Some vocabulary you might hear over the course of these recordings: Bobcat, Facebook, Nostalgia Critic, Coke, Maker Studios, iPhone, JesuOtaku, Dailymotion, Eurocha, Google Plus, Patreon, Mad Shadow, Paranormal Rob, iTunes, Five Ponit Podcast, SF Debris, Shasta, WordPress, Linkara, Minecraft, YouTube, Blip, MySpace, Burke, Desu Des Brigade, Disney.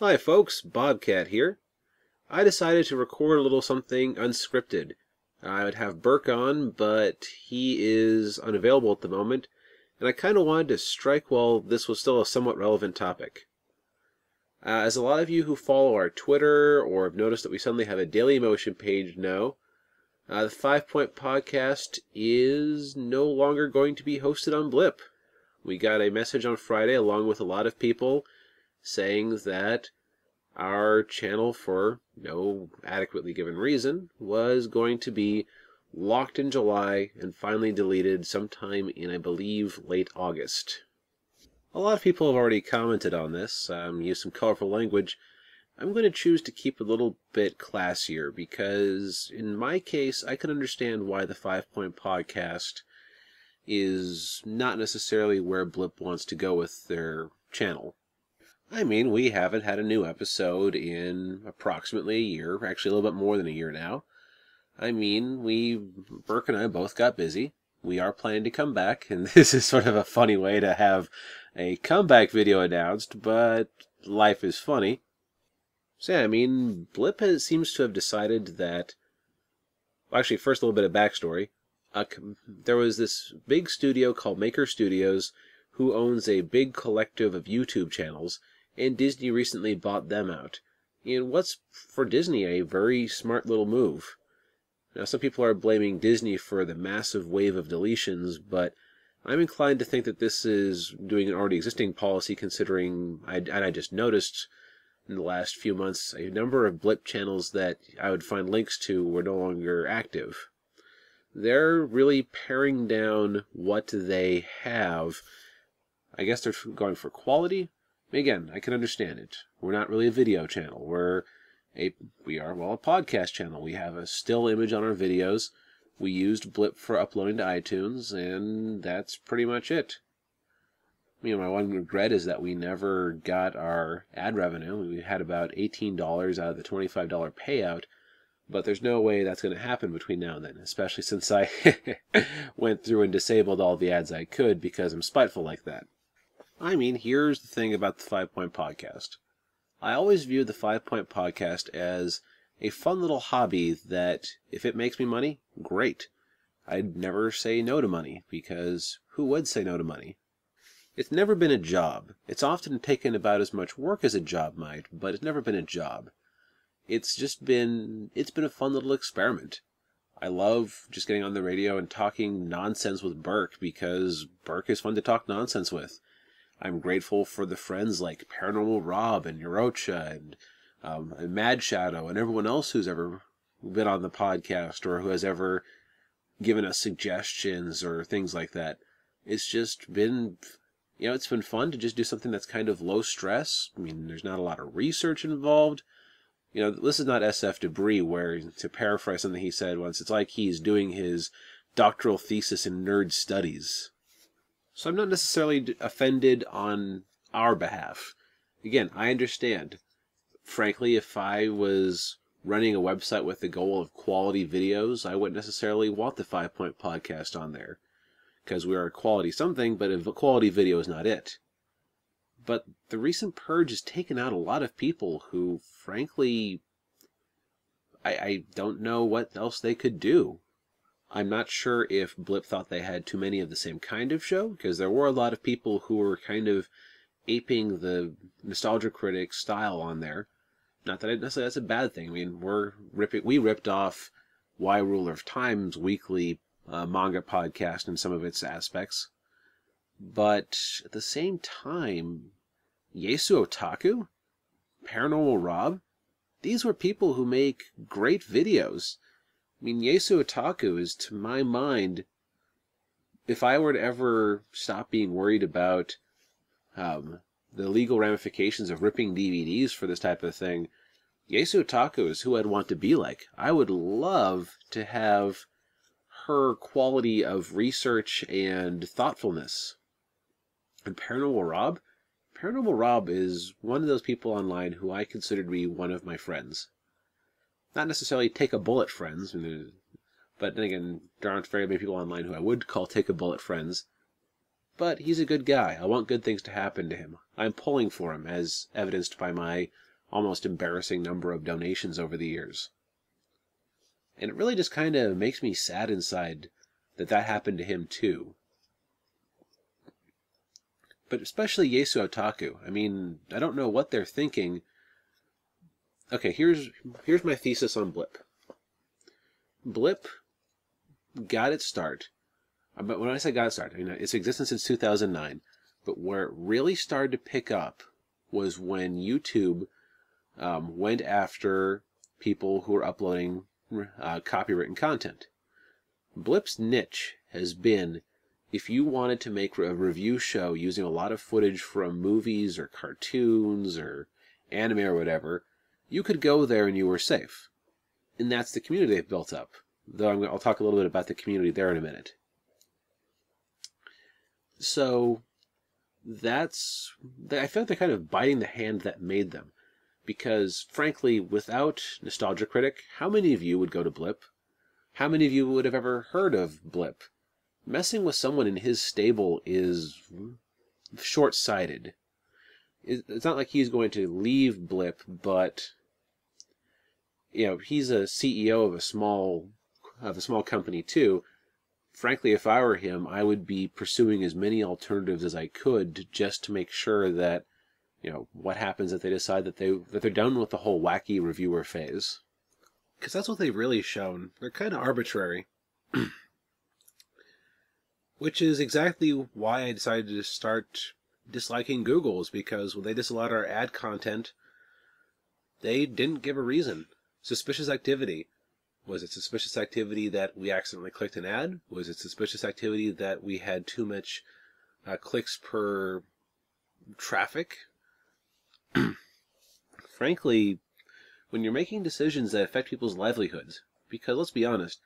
Hi folks, Bobcat here. I decided to record a little something unscripted. I would have Burke on, but he is unavailable at the moment, and I kind of wanted to strike while this was still a somewhat relevant topic. As a lot of you who follow our Twitter or have noticed that we suddenly have a Dailymotion page know, the 5 Point Podcast is no longer going to be hosted on Blip. We got a message on Friday along with a lot of people saying that our channel, for no adequately given reason, was going to be locked in July and finally deleted sometime in, I believe, late August. A lot of people have already commented on this, used some colorful language. I'm going to choose to keep it a little bit classier because, in my case, I can understand why the 5 Point Podcast is not necessarily where Blip wants to go with their channel. I mean, we haven't had a new episode in approximately a year, actually a little bit more than a year now. I mean, Burke and I both got busy. We are planning to come back, and this is sort of a funny way to have a comeback video announced, but life is funny. So yeah, I mean, Blip seems to have decided that... Well, actually, first a little bit of backstory. There was this big studio called Maker Studios who owns a big collective of YouTube channels, and Disney recently bought them out. And what's, for Disney, a very smart little move. Now, some people are blaming Disney for the massive wave of deletions, but I'm inclined to think that this is doing an already existing policy, considering, and I just noticed in the last few months, a number of Blip channels that I would find links to were no longer active. They're really paring down what they have. I guess they're going for quality. Again, I can understand it. We're not really a video channel. We are, well, a podcast channel. We have a still image on our videos. We used Blip for uploading to iTunes, and that's pretty much it. You know, my one regret is that we never got our ad revenue. We had about $18 out of the $25 payout, but there's no way that's going to happen between now and then, especially since I went through and disabled all the ads I could because I'm spiteful like that. I mean, here's the thing about the 5 Point Podcast. I always viewed the 5 Point Podcast as a fun little hobby that, if it makes me money, great. I'd never say no to money, because who would say no to money? It's never been a job. It's often taken about as much work as a job might, but it's never been a job. It's just been, it's been a fun little experiment. I love just getting on the radio and talking nonsense with Burke, because Burke is fun to talk nonsense with. I'm grateful for the friends like Paranormal Rob and Eurocha and Mad Shadow and everyone else who's ever been on the podcast or who has ever given us suggestions or things like that. It's just been, you know, it's been fun to just do something that's kind of low stress. I mean, there's not a lot of research involved. You know, this is not SF Debris where, to paraphrase something he said once, it's like he's doing his doctoral thesis in nerd studies. So I'm not necessarily offended on our behalf. Again, I understand. Frankly, if I was running a website with the goal of quality videos, I wouldn't necessarily want the 5 Point Podcast on there, because we are a quality something, but a quality video is not it. But the recent purge has taken out a lot of people who, frankly, I don't know what else they could do. I'm not sure if Blip thought they had too many of the same kind of show, because there were a lot of people who were kind of aping the Nostalgia Critic style on there. Not that necessarily that's a bad thing. I mean, we ripped off Y Ruler of Time's weekly manga podcast in some of its aspects. But at the same time, JesuOtaku, Paranormal Rob, these were people who make great videos. I mean, JesuOtaku is, to my mind, if I were to ever stop being worried about the legal ramifications of ripping DVDs for this type of thing, JesuOtaku is who I'd want to be like. I would love to have her quality of research and thoughtfulness. And Paranormal Rob is one of those people online who I consider to be one of my friends. Not necessarily take-a-bullet friends, but then again, there aren't very many people online who I would call take-a-bullet friends. But he's a good guy. I want good things to happen to him. I'm pulling for him, as evidenced by my almost embarrassing number of donations over the years. And it really just kind of makes me sad inside that that happened to him too. But especially JesuOtaku. I mean, I don't know what they're thinking. Okay, here's my thesis on Blip. Blip got its start. But when I say got its start, I mean it's existed since 2009. But where it really started to pick up was when YouTube went after people who were uploading copywritten content. Blip's niche has been, if you wanted to make a review show using a lot of footage from movies or cartoons or anime or whatever, you could go there and you were safe. And that's the community they've built up. Though I'll talk a little bit about the community there in a minute. So I feel like they're kind of biting the hand that made them. Because, frankly, without Nostalgia Critic, how many of you would go to Blip? How many of you would have ever heard of Blip? Messing with someone in his stable is short-sighted. It's not like he's going to leave Blip, but you know, he's a CEO of a small company too. Frankly, if I were him, I would be pursuing as many alternatives as I could just to make sure that, you know, what happens if they decide that they're done with the whole wacky reviewer phase. Because that's what they've really shown. They're kind of arbitrary. Which is exactly why I decided to start disliking Google, is because when they disallowed our ad content, they didn't give a reason. Suspicious activity. Was it suspicious activity that we accidentally clicked an ad? Was it suspicious activity that we had too much clicks per traffic? Frankly, when you're making decisions that affect people's livelihoods, because let's be honest,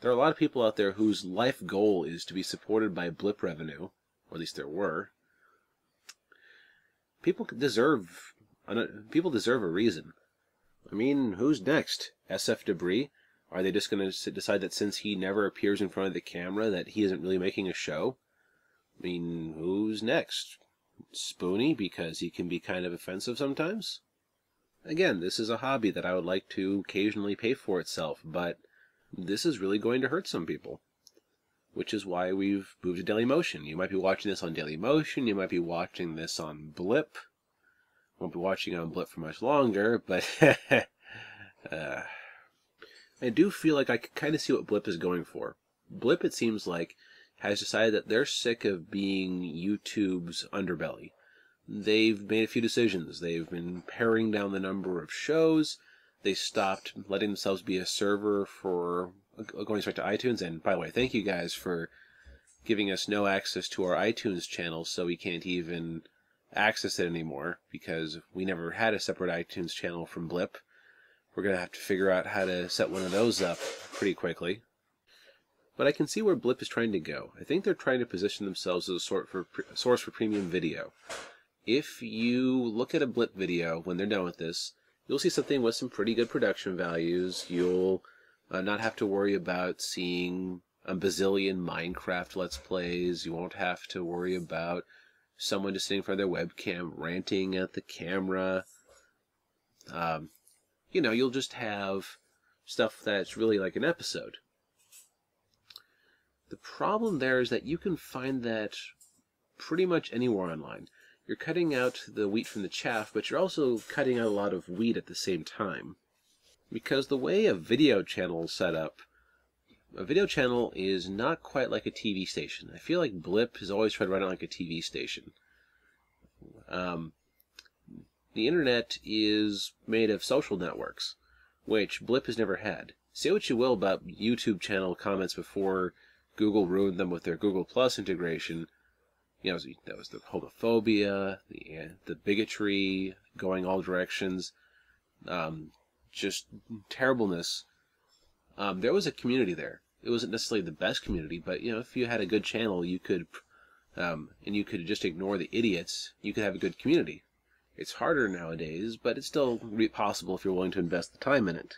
there are a lot of people out there whose life goal is to be supported by Blip revenue, or at least there were. People deserve a reason. I mean, who's next? SF Debris? Are they just going to decide that since he never appears in front of the camera that he isn't really making a show? I mean, who's next? Spoonie, because he can be kind of offensive sometimes? Again, this is a hobby that I would like to occasionally pay for itself, but this is really going to hurt some people. Which is why we've moved to Dailymotion. You might be watching this on Dailymotion, you might be watching this on Blip. Won't be watching on Blip for much longer, but I do feel like I can kind of see what Blip is going for. Blip, it seems like, has decided that they're sick of being YouTube's underbelly. They've made a few decisions. They've been paring down the number of shows. They stopped letting themselves be a server for going straight to iTunes. And by the way, thank you guys for giving us no access to our iTunes channel, so we can't even access it anymore, because we never had a separate iTunes channel from Blip. We're going to have to figure out how to set one of those up pretty quickly. But I can see where Blip is trying to go. I think they're trying to position themselves as a source for premium video. If you look at a Blip video when they're done with this, you'll see something with some pretty good production values. You'll not have to worry about seeing a bazillion Minecraft Let's Plays. You won't have to worry about someone just sitting in front of their webcam ranting at the camera. You know, you'll just have stuff that's really like an episode. The problem there is that you can find that pretty much anywhere online. You're cutting out the wheat from the chaff, but you're also cutting out a lot of wheat at the same time. Because the way a video channel is set up, a video channel is not quite like a TV station. I feel like Blip has always tried to run it like a TV station. The internet is made of social networks, which Blip has never had. Say what you will about YouTube channel comments before Google ruined them with their Google Plus integration. You know, that was the homophobia, the bigotry going all directions, just terribleness. There was a community there. It wasn't necessarily the best community, but you know, if you had a good channel, you could, and you could just ignore the idiots. You could have a good community. It's harder nowadays, but it's still possible if you're willing to invest the time in it.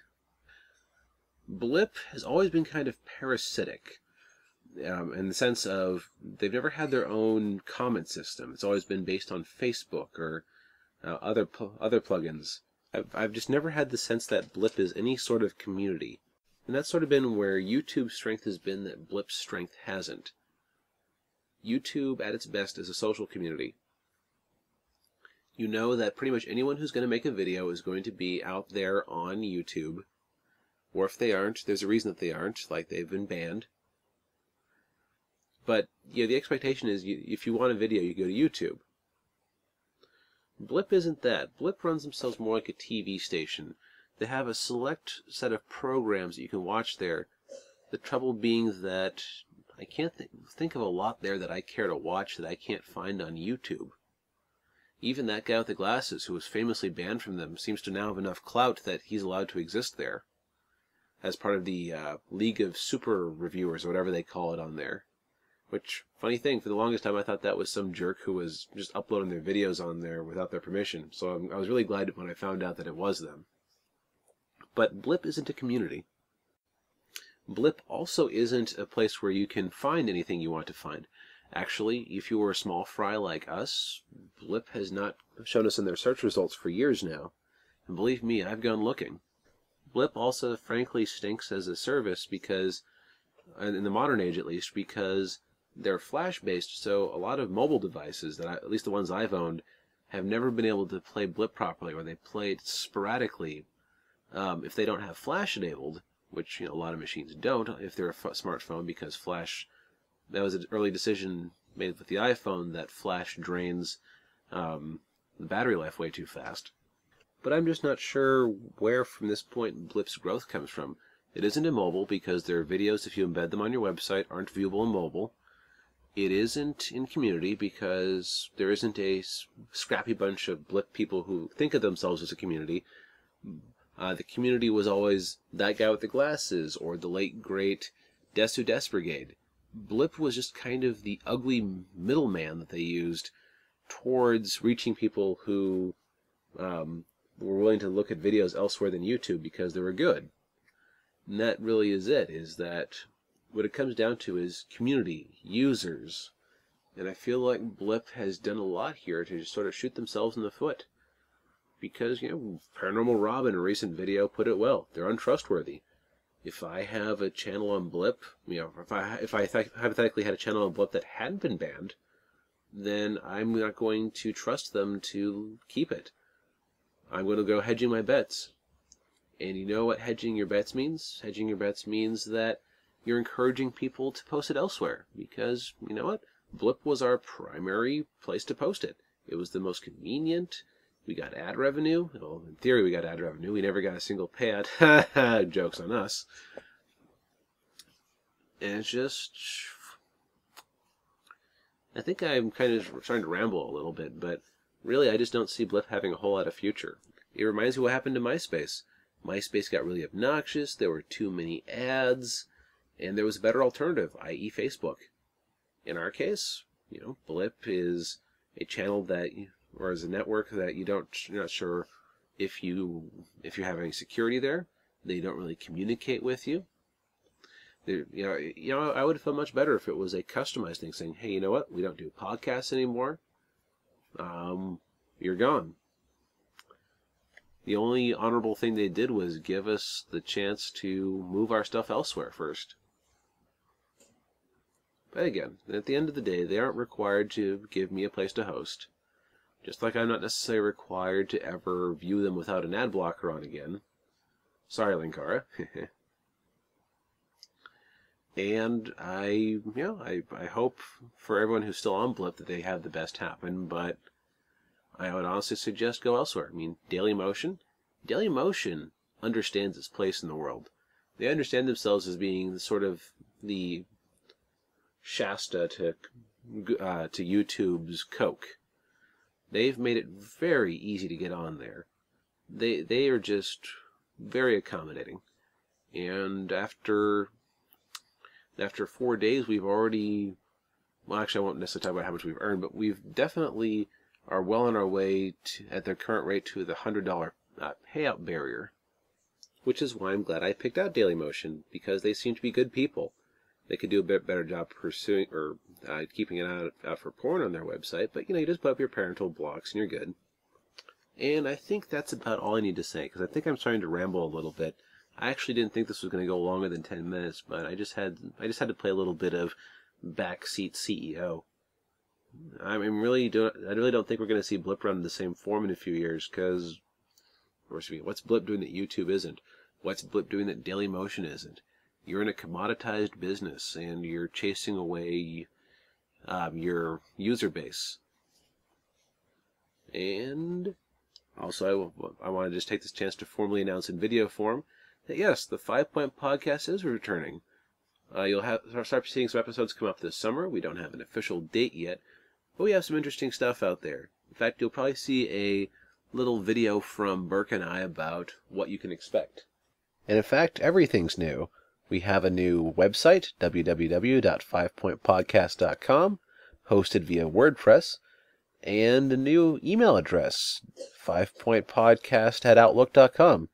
Blip has always been kind of parasitic. in the sense of they've never had their own comment system. It's always been based on Facebook or other plugins. I've just never had the sense that Blip is any sort of community. And that's sort of been where YouTube's strength has been that Blip's strength hasn't. YouTube, at its best, is a social community. You know that pretty much anyone who's going to make a video is going to be out there on YouTube. Or if they aren't, there's a reason that they aren't, like they've been banned. But you know, the expectation is if you want a video, you go to YouTube. Blip isn't that. Blip runs themselves more like a TV station. They have a select set of programs that you can watch there. The trouble being that I can't think of a lot there that I care to watch that I can't find on YouTube. Even that guy with the glasses who was famously banned from them seems to now have enough clout that he's allowed to exist there as part of the League of Super Reviewers or whatever they call it on there. Which, funny thing, for the longest time I thought that was some jerk who was just uploading their videos on there without their permission, so I was really glad when I found out that it was them. But Blip isn't a community. Blip also isn't a place where you can find anything you want to find. Actually, if you were a small fry like us, Blip has not shown us in their search results for years now. And believe me, I've gone looking. Blip also, frankly, stinks as a service because, in the modern age at least, because they're Flash-based, so a lot of mobile devices, at least the ones I've owned, have never been able to play Blip properly, or they play it sporadically if they don't have Flash enabled, which a lot of machines don't if they're a smartphone, because Flash, that was an early decision made with the iPhone that Flash drains the battery life way too fast. But I'm just not sure where from this point Blip's growth comes from. It isn't immobile because their videos, if you embed them on your website, aren't viewable in mobile. It isn't in community because there isn't a scrappy bunch of Blip people who think of themselves as a community. The community was always that guy with the glasses or the late, great Desu Des Brigade. Blip was just kind of the ugly middleman that they used towards reaching people who were willing to look at videos elsewhere than YouTube because they were good. And that really is it, is that what it comes down to is community, users, and I feel like Blip has done a lot here to just sort of shoot themselves in the foot, because, Paranormal Rob in a recent video put it well, they're untrustworthy. If I have a channel on Blip, if I hypothetically had a channel on Blip that hadn't been banned, then I'm not going to trust them to keep it. I'm going to go hedging my bets. And you know what hedging your bets means? Hedging your bets means that you're encouraging people to post it elsewhere, because, you know what, Blip was our primary place to post it. It was the most convenient, we got ad revenue, well, in theory we got ad revenue, we never got a single payout, ha ha, joke's on us. And it's just, I think I'm kind of starting to ramble a little bit, but really I just don't see Blip having a whole lot of future. It reminds me what happened to MySpace. MySpace got really obnoxious, there were too many ads, and there was a better alternative, i.e. Facebook. In our case, Blip is a channel or is a network that you're not sure if you have any security there. They don't really communicate with you. I would have felt much better if it was a customized thing saying, hey, you know what, we don't do podcasts anymore. You're gone. The only honorable thing they did was give us the chance to move our stuff elsewhere first. But again, at the end of the day, they aren't required to give me a place to host. Just like I'm not necessarily required to ever view them without an ad blocker on again. Sorry, Linkara. And I hope for everyone who's still on Blip that they have the best happen, but I would honestly suggest go elsewhere. I mean, Dailymotion understands its place in the world. They understand themselves as being sort of the Shasta to YouTube's Coke. They've made it very easy to get on there. They are just very accommodating. And after 4 days, we've already, well, actually, I won't necessarily talk about how much we've earned, but we've definitely are well on our way to, at their current rate, to the $100 payout barrier, which is why I'm glad I picked out Dailymotion, because they seem to be good people. They could do a bit better job pursuing or keeping an eye out for porn on their website. But, you know, you just put up your parental blocks and you're good. And I think that's about all I need to say, because I think I'm starting to ramble a little bit. I actually didn't think this was going to go longer than 10 minutes, but I just had to play a little bit of backseat CEO. I mean, I really don't think we're going to see Blip run in the same form in a few years, because, what's Blip doing that YouTube isn't? What's Blip doing that Dailymotion isn't? You're in a commoditized business, and you're chasing away your user base. And also, I want to just take this chance to formally announce in video form that, yes, the 5 Point Podcast is returning. You'll start seeing some episodes come up this summer. We don't have an official date yet, but we have some interesting stuff out there. In fact, you'll probably see a little video from Burke and I about what you can expect. And in fact, everything's new. We have a new website, www.fivepointpodcast.com, hosted via WordPress, and a new email address, fivepointpodcast@outlook.com.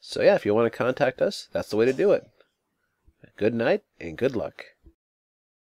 So yeah, if you want to contact us, that's the way to do it. Good night and good luck.